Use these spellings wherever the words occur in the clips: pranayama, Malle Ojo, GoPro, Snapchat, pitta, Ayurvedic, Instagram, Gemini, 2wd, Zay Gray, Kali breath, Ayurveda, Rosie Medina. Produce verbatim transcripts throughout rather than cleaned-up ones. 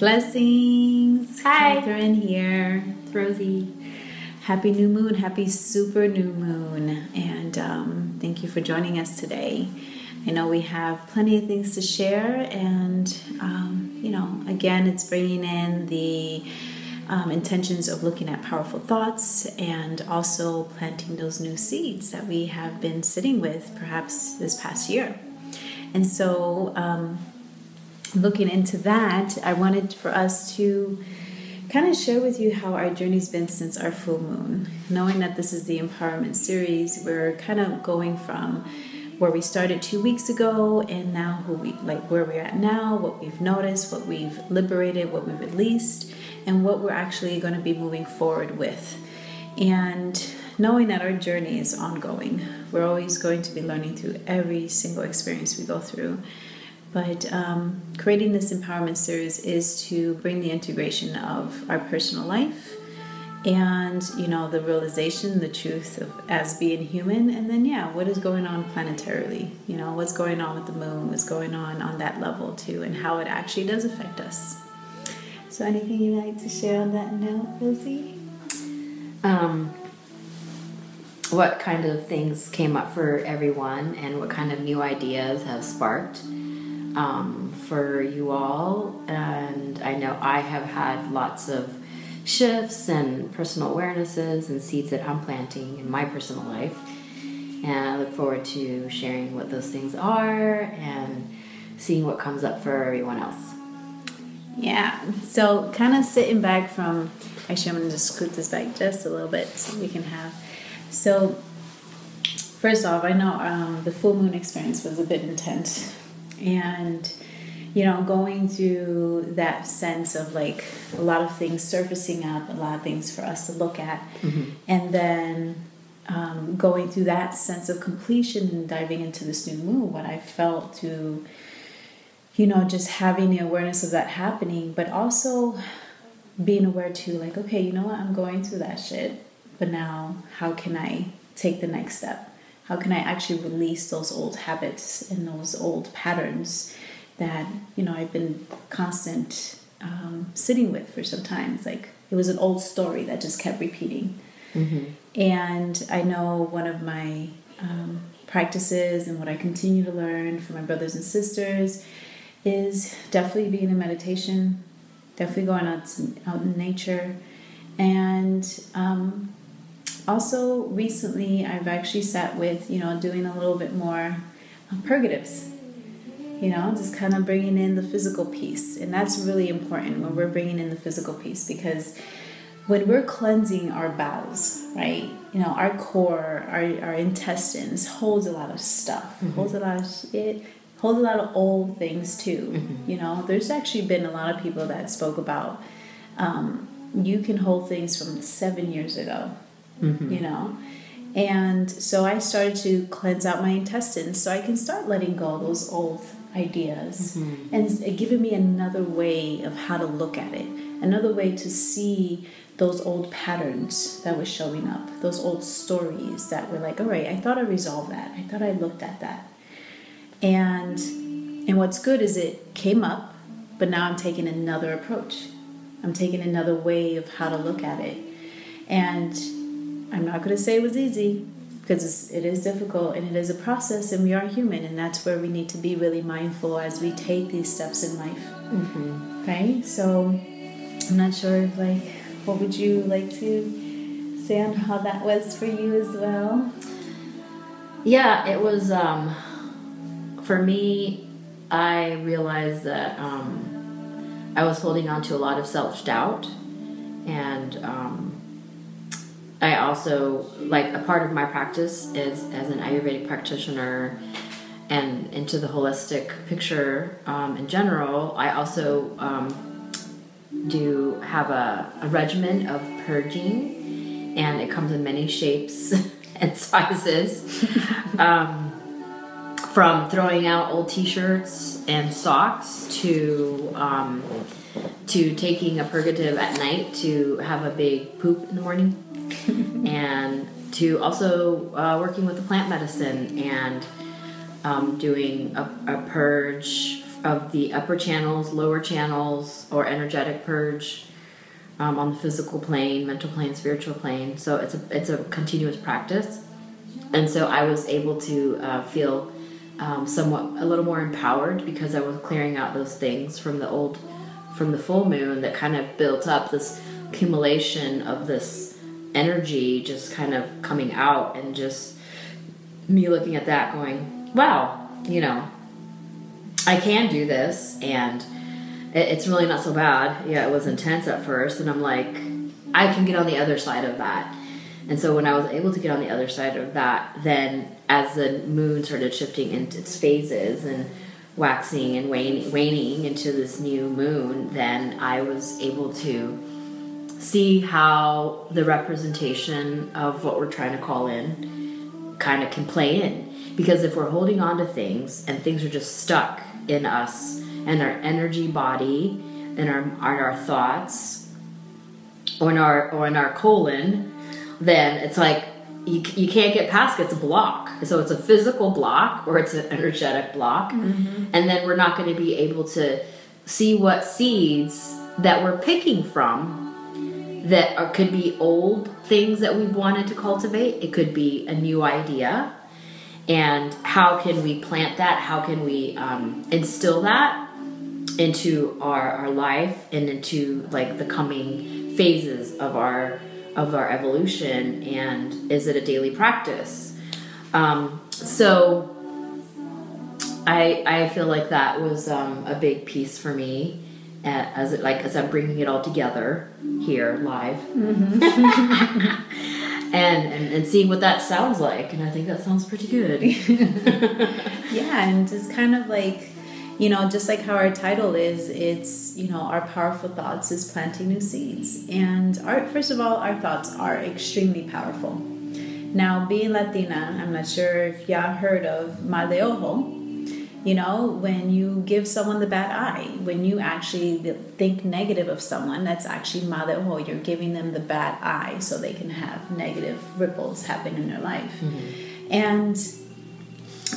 Blessings. Hi. Catherine here. It's Rosie. Happy new moon. Happy super new moon. And um, thank you for joining us today. I know we have plenty of things to share. And, um, you know, again, it's bringing in the um, intentions of looking at powerful thoughts and also planting those new seeds that we have been sitting with perhaps this past year. And so um, looking into that, I wanted for us to kind of share with you how our journey's been since our full moon. Knowing that this is the empowerment series, we're kind of going from where we started two weeks ago and now who we like where we're at now, what we've noticed, what we've liberated, what we released, and what we're actually going to be moving forward with. And knowing that our journey is ongoing. We're always going to be learning through every single experience we go through. But um, creating this empowerment series is to bring the integration of our personal life and, you know, the realization, the truth of as being human. And then, yeah, what is going on planetarily? You know, what's going on with the moon? What's going on on that level, too, and how it actually does affect us. So anything you'd like to share on that note, Rosie? Um... What kind of things came up for everyone and what kind of new ideas have sparked um, for you all? And I know I have had lots of shifts and personal awarenesses and seeds that I'm planting in my personal life. And I look forward to sharing what those things are and seeing what comes up for everyone else. Yeah, so kind of sitting back from... Actually, I'm going to just scoot this back just a little bit so we can have... So, first off, I know um, the full moon experience was a bit intense, and, you know, going through that sense of, like, a lot of things surfacing up, a lot of things for us to look at, mm-hmm. and then um, going through that sense of completion and diving into this new moon, what I felt to, you know, just having the awareness of that happening, but also being aware, too, like, okay, you know what, I'm going through that shit. But now, how can I take the next step? How can I actually release those old habits and those old patterns that, you know, I've been constant um, sitting with for some time? It's like it was an old story that just kept repeating. Mm-hmm. And I know one of my um, practices and what I continue to learn from my brothers and sisters is definitely being in meditation, definitely going out, out in nature. And um, also recently, I've actually sat with, you know, doing a little bit more purgatives, you know, just kind of bringing in the physical piece. And that's really important when we're bringing in the physical piece, because when we're cleansing our bowels, right, you know, our core, our, our intestines holds a lot of stuff, mm-hmm. holds a lot of shit, holds a lot of old things too. Mm-hmm. You know, there's actually been a lot of people that spoke about, um, you can hold things from seven years ago, mm-hmm. you know? And so I started to cleanse out my intestines so I can start letting go of those old ideas, mm-hmm. and giving me another way of how to look at it, another way to see those old patterns that were showing up, those old stories that were like, all right, I thought I resolved that. I thought I looked at that. And, and what's good is it came up, but now I'm taking another approach. I'm taking another way of how to look at it. And I'm not going to say it was easy, because it is difficult and it is a process, and we are human, and that's where we need to be really mindful as we take these steps in life. Mm-hmm. Okay? So I'm not sure if, like, what would you like to say on how that was for you as well? Yeah, it was, um, for me, I realized that... Um, I was holding on to a lot of self-doubt, and um, I also, like, a part of my practice is as an Ayurvedic practitioner and into the holistic picture um, in general, I also um, do have a, a regimen of purging, and it comes in many shapes and sizes, um, from throwing out old t-shirts and socks to um, to taking a purgative at night to have a big poop in the morning, and to also uh, working with the plant medicine and um, doing a, a purge of the upper channels, lower channels, or energetic purge um, on the physical plane, mental plane, spiritual plane. So it's a, it's a continuous practice. And so I was able to uh, feel um, somewhat a little more empowered because I was clearing out those things from the old, from the full moon that kind of built up this accumulation of this energy just kind of coming out, and just me looking at that going, wow, you know, I can do this, and it's really not so bad. Yeah, it was intense at first, and I'm like, I can get on the other side of that. And so when I was able to get on the other side of that, then as the moon started shifting into its phases and waxing and waning, waning into this new moon, then I was able to see how the representation of what we're trying to call in kind of can play in. Because if we're holding on to things and things are just stuck in us and our energy body and our, and our thoughts or in our, or in our colon, then it's like you, you can't get past it. It's a block. So it's a physical block or it's an energetic block. Mm-hmm. And then we're not going to be able to see what seeds that we're picking from that are, could be old things that we've wanted to cultivate. It could be a new idea. And how can we plant that? How can we um, instill that into our, our life and into like the coming phases of our of our evolution? And is it a daily practice? Um, so I I feel like that was um, a big piece for me as it, like as I'm bringing it all together here live. Mm-hmm. And, and and see what that sounds like, and I think that sounds pretty good. Yeah, and just kind of like, you know, just like how our title is, it's, you know, our powerful thoughts is planting new seeds. And our, first of all, our thoughts are extremely powerful. Now, being Latina, I'm not sure if y'all heard of Malle Ojo. You know, when you give someone the bad eye, when you actually think negative of someone, that's actually Malle Ojo. You're giving them the bad eye so they can have negative ripples happen in their life. Mm-hmm. And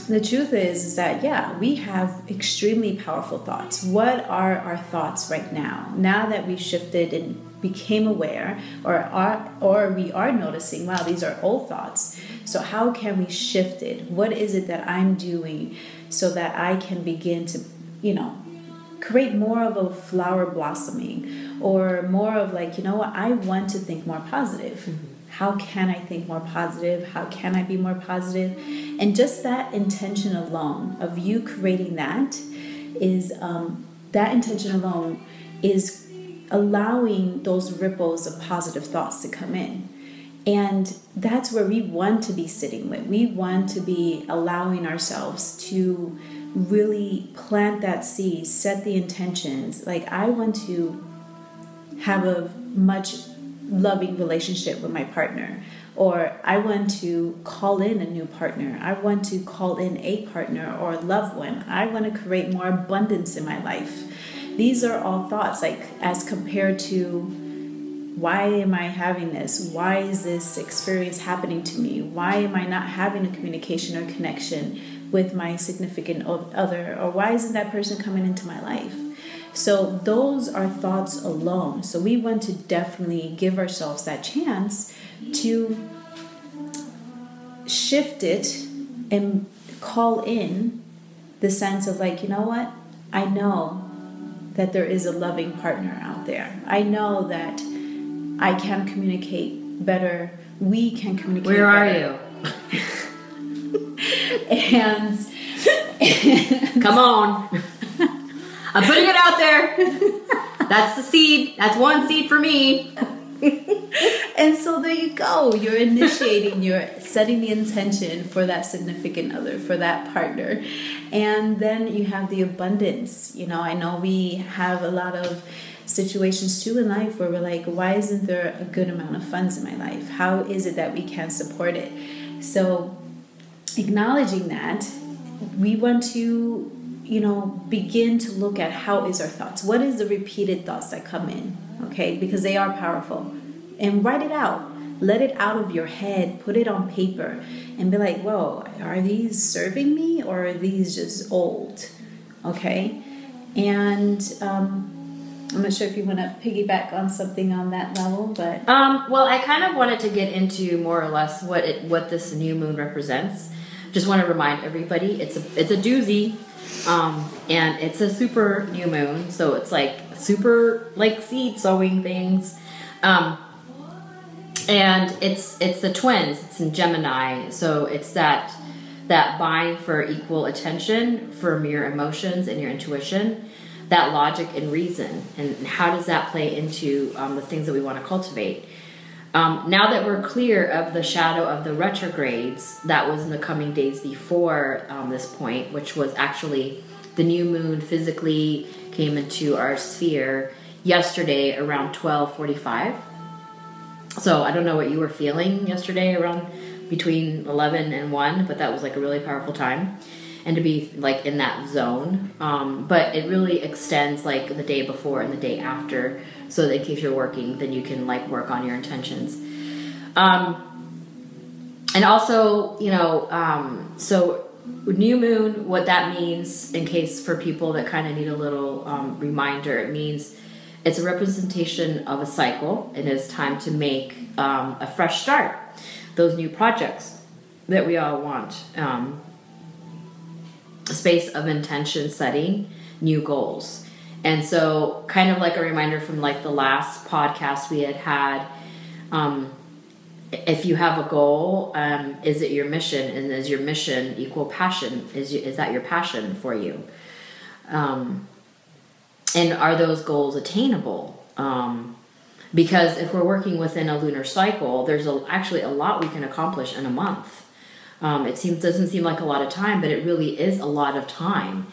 the truth is, is that, yeah, we have extremely powerful thoughts. What are our thoughts right now? Now that we've shifted and became aware, or are, or we are noticing, wow, these are old thoughts. So how can we shift it? What is it that I'm doing so that I can begin to, you know, create more of a flower blossoming, or more of like, you know what, I want to think more positive. Mm-hmm. How can I think more positive? How can I be more positive? And just that intention alone of you creating that is, um, that intention alone is allowing those ripples of positive thoughts to come in. And that's where we want to be sitting with. We want to be allowing ourselves to really plant that seed, set the intentions. Like, I want to have a much loving relationship with my partner, or I want to call in a new partner. I want to call in a partner or a loved one. I want to create more abundance in my life. These are all thoughts, like, as compared to, why am I having this? Why is this experience happening to me? Why am I not having a communication or connection with my significant other? Or why isn't that person coming into my life? So those are thoughts alone. So we want to definitely give ourselves that chance to shift it and call in the sense of like, you know what? I know that there is a loving partner out there. I know that I can communicate better. We can communicate better. Where are you? and, and... Come on. I'm putting it out there. That's the seed. That's one seed for me. And so there you go. You're initiating. You're setting the intention for that significant other, for that partner. And then you have the abundance. You know, I know we have a lot of situations too in life where we're like, why isn't there a good amount of funds in my life? How is it that we can support it? So acknowledging that, we want to, you know, begin to look at how is our thoughts? What is the repeated thoughts that come in? Okay, because they are powerful. And write it out. Let it out of your head. Put it on paper and be like, whoa, are these serving me or are these just old? Okay. And um, I'm not sure if you want to piggyback on something on that level, but um, well, I kind of wanted to get into more or less what it, what this new moon represents. Just want to remind everybody, it's a it's a doozy, um, and it's a super new moon, so it's like super like seed sowing things, um, and it's it's the twins. It's in Gemini, so it's that. That buying for equal attention from your emotions and your intuition, that logic and reason, and how does that play into um, the things that we want to cultivate? Um, now that we're clear of the shadow of the retrogrades, that was in the coming days before um, this point, which was actually the new moon physically came into our sphere yesterday around twelve forty-five. So I don't know what you were feeling yesterday around between eleven and one, but that was like a really powerful time, and to be like in that zone, um, but it really extends like the day before and the day after, so that in case you're working, then you can like work on your intentions, um, and also, you know, um, so new moon, what that means in case for people that kind of need a little um, reminder, it means it's a representation of a cycle, and it's time to make um, a fresh start. Those new projects that we all want, um, a space of intention setting, new goals. And so kind of like a reminder from like the last podcast we had had, um, if you have a goal, um, is it your mission? And is your mission equal passion? Is, you, is that your passion for you? Um, and are those goals attainable? Um, Because if we're working within a lunar cycle, there's a, actually a lot we can accomplish in a month. Um, it seems doesn't seem like a lot of time, but it really is a lot of time.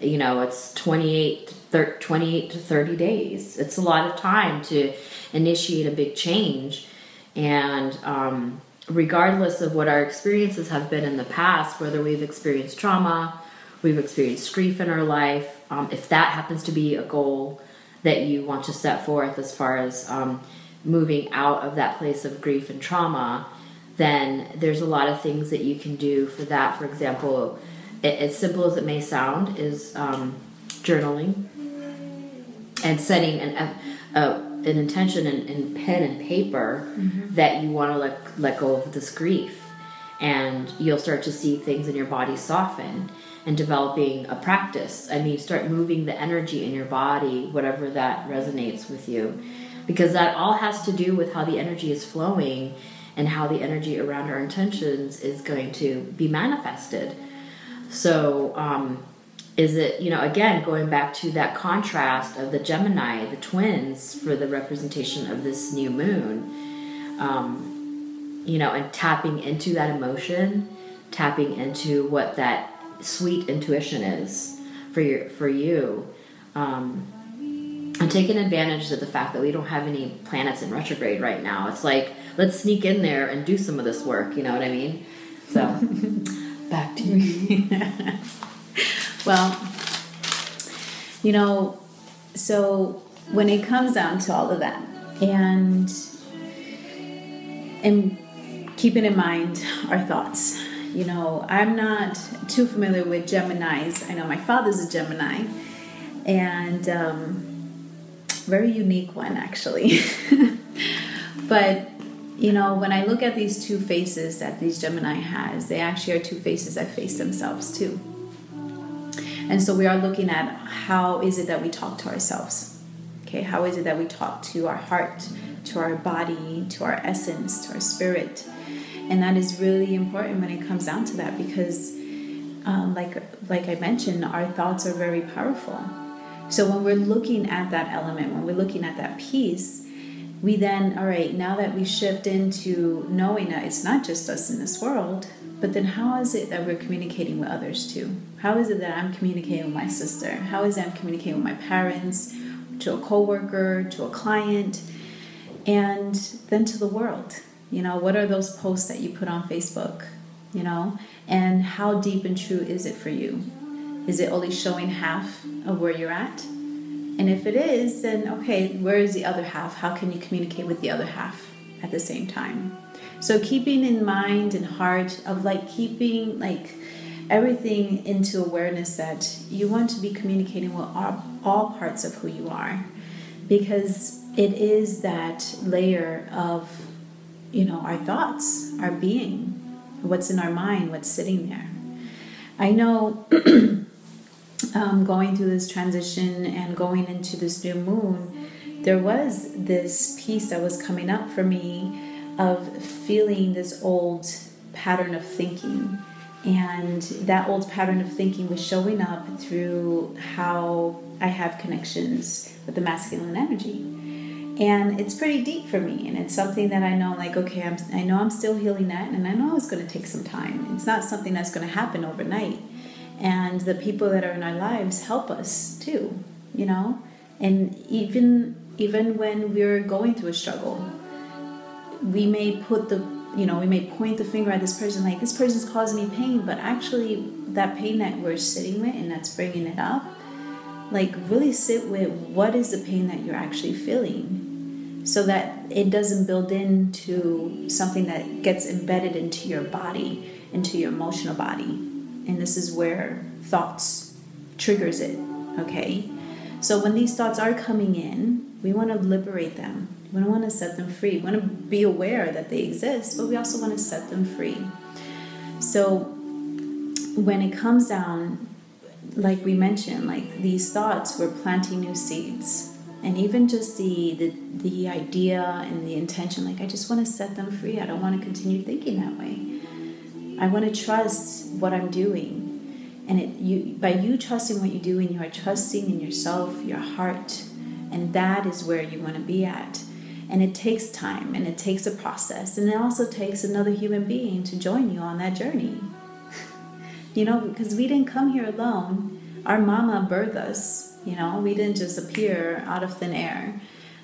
You know, it's twenty-eight to thirty days. It's a lot of time to initiate a big change. And um, regardless of what our experiences have been in the past, whether we've experienced trauma, we've experienced grief in our life, um, if that happens to be a goal that you want to set forth as far as um, moving out of that place of grief and trauma, then there's a lot of things that you can do for that. For example, it, as simple as it may sound, is um, journaling and setting an a, a, an intention in, in pen and paper mm-hmm. that you want to let, let go of this grief. And you'll start to see things in your body soften. And developing a practice. I mean, start moving the energy in your body, whatever that resonates with you. Because that all has to do with how the energy is flowing and how the energy around our intentions is going to be manifested. So um, is it, you know, again, going back to that contrast of the Gemini, the twins, for the representation of this new moon, um, you know, and tapping into that emotion, tapping into what that sweet intuition is for your for you, um, and taking advantage of the fact that we don't have any planets in retrograde right now. It's like, let's sneak in there and do some of this work, you know what I mean? So back to you. Well, you know, so when it comes down to all of that, and and keeping in mind our thoughts. You know, I'm not too familiar with Geminis. I know my father's a Gemini, and um, very unique one, actually. But, you know, when I look at these two faces that these Gemini has, they actually are two faces that face themselves, too. And so we are looking at how is it that we talk to ourselves, okay? How is it that we talk to our heart, to our body, to our essence, to our spirit? And that is really important when it comes down to that, because um, like like I mentioned, our thoughts are very powerful. So when we're looking at that element, when we're looking at that piece, we then, all right, now that we shift into knowing that it's not just us in this world, but then how is it that we're communicating with others too? How is it that I'm communicating with my sister? How is it I'm communicating with my parents, to a coworker, to a client, and then to the world? You know, what are those posts that you put on Facebook, you know, and how deep and true is it for you? Is it only showing half of where you're at? And if it is, then okay, where is the other half? How can you communicate with the other half at the same time? So keeping in mind and heart of like keeping like everything into awareness that you want to be communicating with all, all parts of who you are, because it is that layer of, you know, our thoughts, our being, what's in our mind, what's sitting there. I know um, going through this transition and going into this new moon, there was this piece that was coming up for me of feeling this old pattern of thinking. And that old pattern of thinking was showing up through how I have connections with the masculine energy. And it's pretty deep for me. And it's something that I know, like, okay, I'm, I know I'm still healing that. And I know it's going to take some time. It's not something that's going to happen overnight. And the people that are in our lives help us too, you know. And even, even when we're going through a struggle, we may put the, you know, we may point the finger at this person, like, this person's causing me pain, but actually that pain that we're sitting with and that's bringing it up, like, really sit with what is the pain that you're actually feeling so that it doesn't build into something that gets embedded into your body, into your emotional body. And this is where thoughts triggers it, okay? So when these thoughts are coming in, we want to liberate them. We want to set them free. We want to be aware that they exist, but we also want to set them free. So when it comes down, like we mentioned, like these thoughts, we're planting new seeds. And even just the, the, the idea and the intention, like, I just want to set them free. I don't want to continue thinking that way. I want to trust what I'm doing. And it, you, by you trusting what you do, and you are trusting in yourself, your heart, and that is where you want to be at. And it takes time, and it takes a process, and it also takes another human being to join you on that journey. You know, because we didn't come here alone. Our mama birthed us, you know. We didn't just appear out of thin air.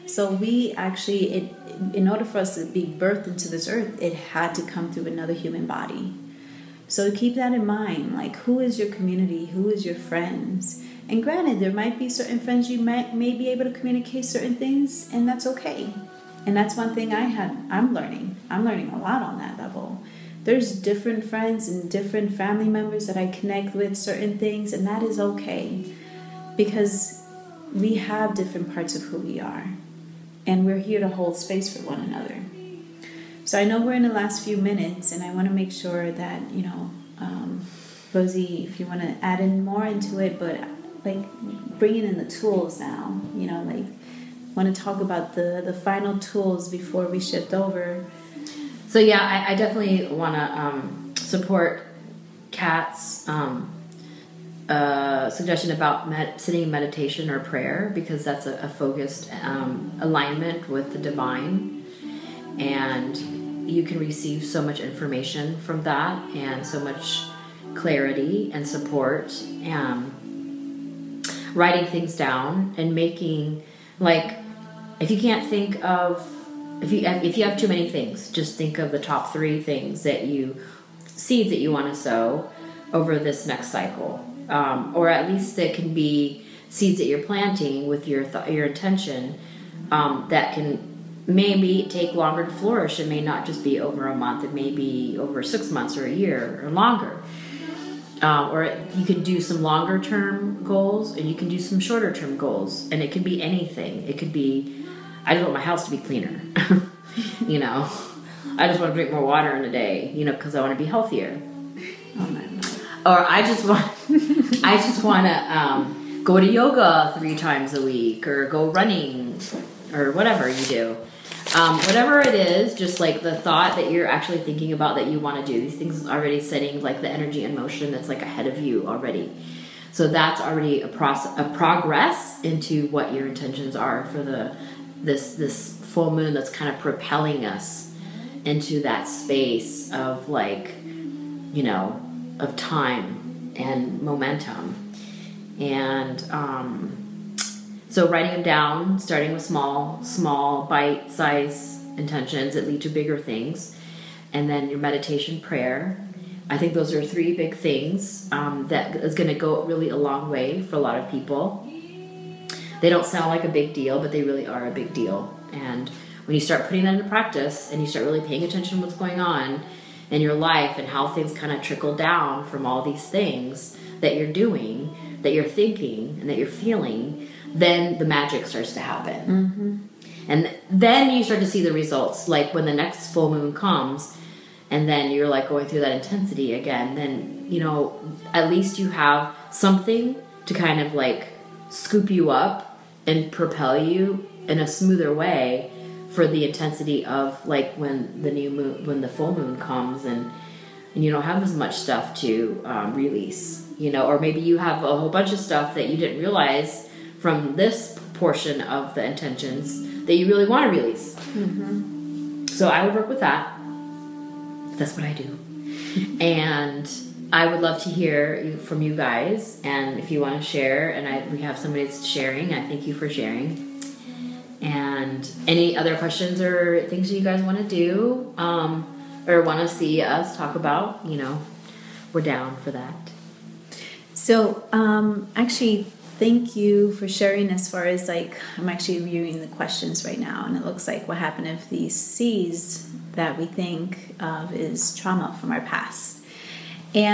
So we actually, it, in order for us to be birthed into this earth, it had to come through another human body. So keep that in mind, like, who is your community, who is your friends? And granted, there might be certain friends you might, may be able to communicate certain things, and that's okay. And that's one thing I had, I'm learning. I'm learning a lot on that level. There's different friends and different family members that I connect with certain things, and that is okay. Because we have different parts of who we are. And we're here to hold space for one another. So I know we're in the last few minutes, and I want to make sure that, you know, um, Rosie, if you want to add in more into it, but like bringing in the tools now, you know, like want to talk about the, the final tools before we shift over. So yeah, I, I definitely want to um, support Kat's um, uh, suggestion about med- sitting in meditation or prayer, because that's a, a focused um, alignment with the divine, and you can receive so much information from that and so much clarity and support. Um, writing things down and making, like, if you can't think of, if you if you have too many things, just think of the top three things that you, seeds that you want to sow over this next cycle, um, or at least that can be seeds that you're planting with your th- your intention, um, that can maybe take longer to flourish. It may not just be over a month. It may be over six months or a year or longer. Um, or you can do some longer term goals, and you can do some shorter term goals. And it could be anything. It could be, I just want my house to be cleaner. You know, I just want to drink more water in a day, you know, because I want to be healthier. Oh, no, no. Or I just want, I just want to um, go to yoga three times a week, or go running, or whatever you do. Um, whatever it is, just like the thought that you're actually thinking about that you want to do. These things are already setting, like, the energy in motion that's, like, ahead of you already. So that's already a process, a progress into what your intentions are for the this this full moon that's kind of propelling us into that space of, like, you know, of time and momentum. And um so writing them down, starting with small, small bite-sized intentions that lead to bigger things. And then your meditation, prayer. I think those are three big things um, that is going to go really a long way for a lot of people. They don't sound like a big deal, but they really are a big deal. And when you start putting that into practice, and you start really paying attention to what's going on, in your life and how things kind of trickle down from all these things that you're doing, that you're thinking, and that you're feeling, then the magic starts to happen. Mm-hmm. And then you start to see the results. Like when the next full moon comes and then you're like going through that intensity again, then, you know, at least you have something to kind of like scoop you up and propel you in a smoother way for the intensity of like when the new moon, when the full moon comes, and, and you don't have as much stuff to um, release, you know, or maybe you have a whole bunch of stuff that you didn't realize from this portion of the intentions that you really want to release. Mm-hmm. So I would work with that. That's what I do. And I would love to hear from you guys. And if you want to share, and I, we have somebody that's sharing, I thank you for sharing. And any other questions or things that you guys want to do um, or want to see us talk about, you know, we're down for that. So um, actually... thank you for sharing. As far as like, I'm actually reviewing the questions right now, and it looks like what happened if these C's that we think of is trauma from our past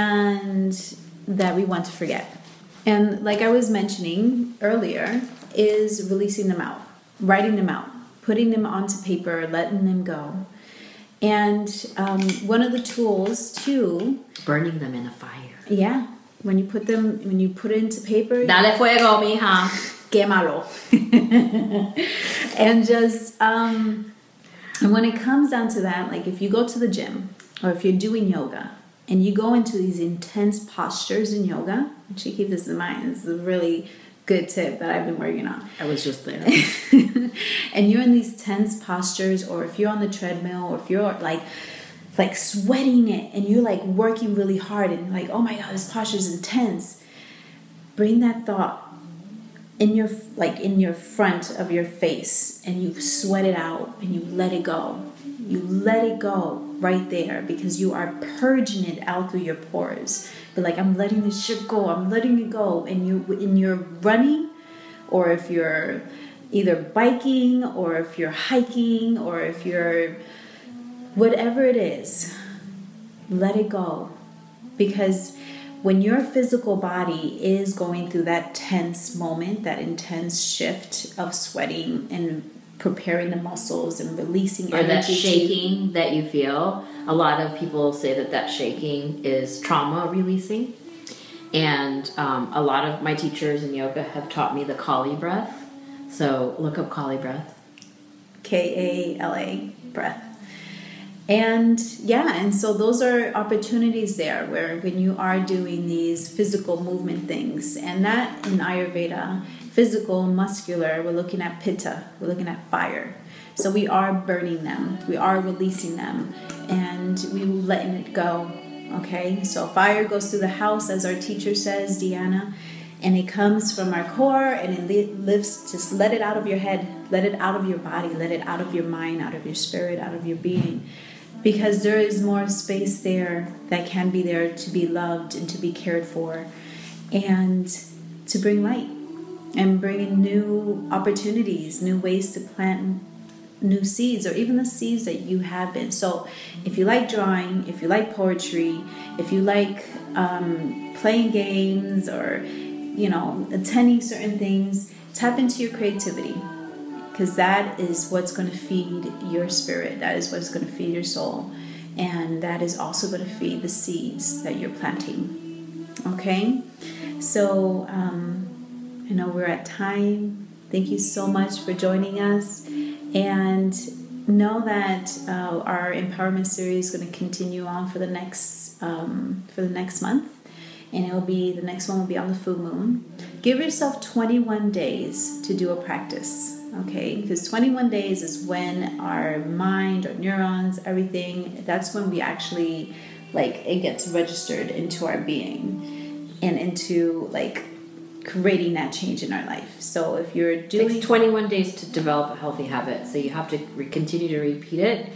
and that we want to forget. And like I was mentioning earlier, is releasing them out, writing them out, putting them onto paper, letting them go. And um, one of the tools too, burning them in a fire. Yeah. When you put them, when you put it into paper, dale fuego, mija, quémalo. And just, um, and when it comes down to that, like if you go to the gym or if you're doing yoga and you go into these intense postures in yoga, which you keep this in mind, this is a really good tip that I've been working on. I was just there. And you're in these tense postures, or if you're on the treadmill, or if you're like, like sweating it and you're like working really hard and like, oh my God, this posture is intense. Bring that thought in your, like in your front of your face, and you sweat it out and you let it go. You let it go right there, because you are purging it out through your pores. But like, I'm letting this shit go. I'm letting it go. And you, in your running, or if you're either biking, or if you're hiking, or if you're, whatever it is, let it go. Because when your physical body is going through that tense moment, that intense shift of sweating and preparing the muscles and releasing energy. Or that shaking that you feel. A lot of people say that that shaking is trauma releasing. And um, a lot of my teachers in yoga have taught me the Kali breath. So look up Kali breath. K A L A breath. And yeah, and so those are opportunities there where when you are doing these physical movement things, and that in Ayurveda, physical, muscular, we're looking at pitta, we're looking at fire. So we are burning them, we are releasing them, and we will letting it go, okay? So fire goes through the house, as our teacher says, Diana, and it comes from our core and it lives. Just let it out of your head, let it out of your body, let it out of your mind, out of your spirit, out of your being. Because there is more space there that can be there to be loved and to be cared for and to bring light and bring in new opportunities, new ways to plant new seeds, or even the seeds that you have been. So if you like drawing, if you like poetry, if you like um, playing games, or, you know, attending certain things, tap into your creativity. Because that is what's going to feed your spirit. That is what's going to feed your soul. And that is also going to feed the seeds that you're planting. Okay? So, um, I know we're at time. Thank you so much for joining us. And know that uh, our empowerment series is going to continue on for the next um, for the next month. And it'll be, the next one will be on the full moon. Give yourself twenty-one days to do a practice. Okay, because twenty-one days is when our mind, our neurons, everything, that's when we actually, like, it gets registered into our being and into, like, creating that change in our life. So if you're doing... It takes twenty-one days to develop a healthy habit, so you have to re- continue to repeat it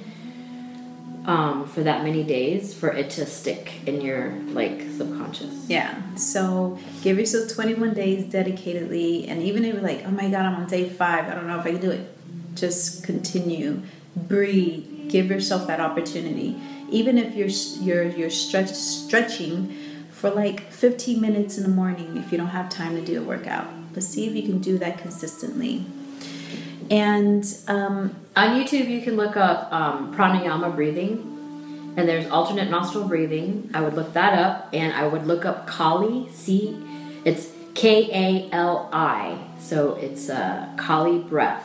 um, for that many days for it to stick in your, like, subconscious. Yeah, so give yourself twenty-one days dedicatedly, and even if you're like, oh my God, I'm on day five, I don't know if I can do it, just continue breathe, give yourself that opportunity. Even if you're you're you're stretch, stretching for like fifteen minutes in the morning, if you don't have time to do a workout, but see if you can do that consistently. And um, on YouTube, you can look up um, pranayama breathing. And there's alternate nostril breathing. I would look that up, and I would look up Kali, C, it's K A L I, so it's uh, Kali breath.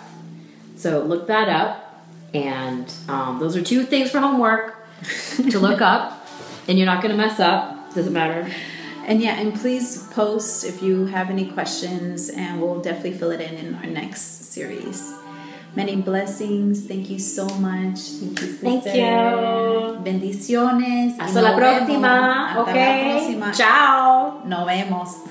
So look that up, and um, those are two things for homework to look up, and you're not gonna mess up, doesn't matter. And yeah, and please post if you have any questions, and we'll definitely fill it in in our next series. Many blessings. Thank you so much. Thank you, sister. Thank you. Bendiciones. Hasta la próxima. Okay. Hasta la próxima. Ciao. Nos vemos.